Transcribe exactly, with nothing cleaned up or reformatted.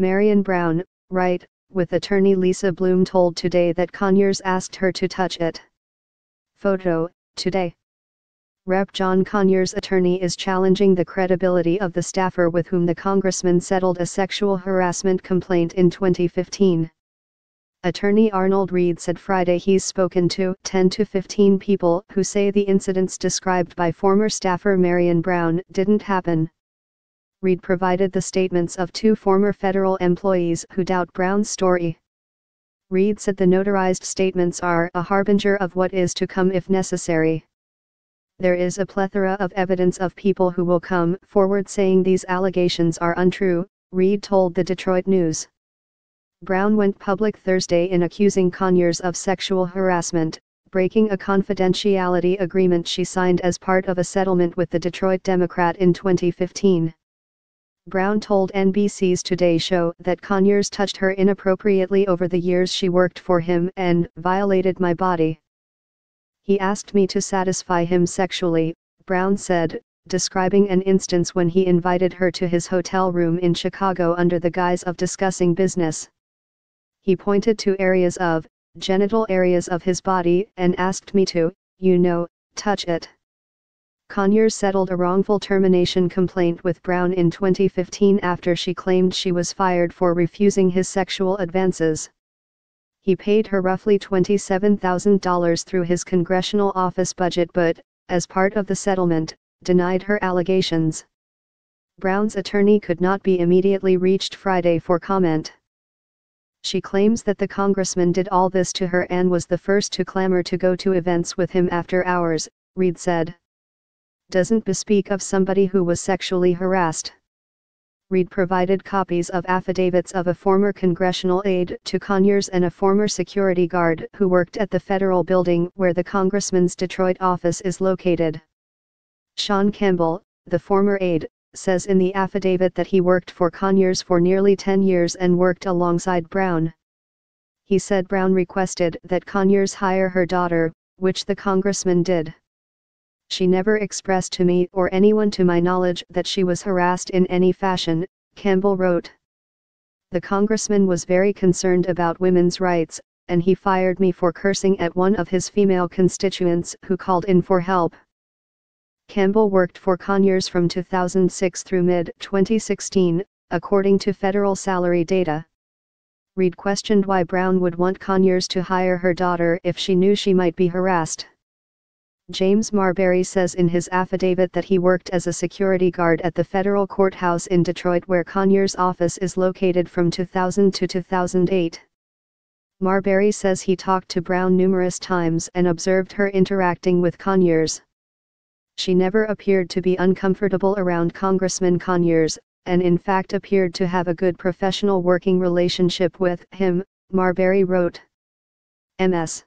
Marion Brown, Right, with attorney Lisa Bloom told Today that Conyers asked her to touch it. Photo, Today. Representative John Conyers' attorney is challenging the credibility of the staffer with whom the congressman settled a sexual harassment complaint in twenty fifteen. Attorney Arnold Reed said Friday he's spoken to ten to fifteen people who say the incidents described by former staffer Marion Brown didn't happen. Reed provided the statements of two former federal employees who doubt Brown's story. Reed said the notarized statements are a harbinger of what is to come if necessary. There is a plethora of evidence of people who will come forward saying these allegations are untrue, Reed told the Detroit News. Brown went public Thursday in accusing Conyers of sexual harassment, breaking a confidentiality agreement she signed as part of a settlement with the Detroit Democrat in twenty fifteen. Brown told N B C's Today show that Conyers touched her inappropriately over the years she worked for him and violated my body. He asked me to satisfy him sexually, Brown said, describing an instance when he invited her to his hotel room in Chicago under the guise of discussing business. He pointed to areas of, genital areas of his body and asked me to, you know, touch it. Conyers settled a wrongful termination complaint with Brown in twenty fifteen after she claimed she was fired for refusing his sexual advances. He paid her roughly twenty-seven thousand dollars through his congressional office budget but, as part of the settlement, denied her allegations. Brown's attorney could not be immediately reached Friday for comment. She claims that the congressman did all this to her and was the first to clamor to go to events with him after hours, Reed said. Doesn't bespeak of somebody who was sexually harassed. Reed provided copies of affidavits of a former congressional aide to Conyers and a former security guard who worked at the federal building where the congressman's Detroit office is located. Sean Campbell, the former aide, says in the affidavit that he worked for Conyers for nearly ten years and worked alongside Brown. He said Brown requested that Conyers hire her daughter, which the congressman did. She never expressed to me or anyone to my knowledge that she was harassed in any fashion, Campbell wrote. The congressman was very concerned about women's rights, and he fired me for cursing at one of his female constituents who called in for help. Campbell worked for Conyers from two thousand six through mid twenty sixteen, according to federal salary data. Reed questioned why Brown would want Conyers to hire her daughter if she knew she might be harassed. James Marbury says in his affidavit that he worked as a security guard at the federal courthouse in Detroit where Conyers' office is located from two thousand to two thousand eight. Marbury says he talked to Brown numerous times and observed her interacting with Conyers. She never appeared to be uncomfortable around Congressman Conyers, and in fact appeared to have a good professional working relationship with him, Marbury wrote. M S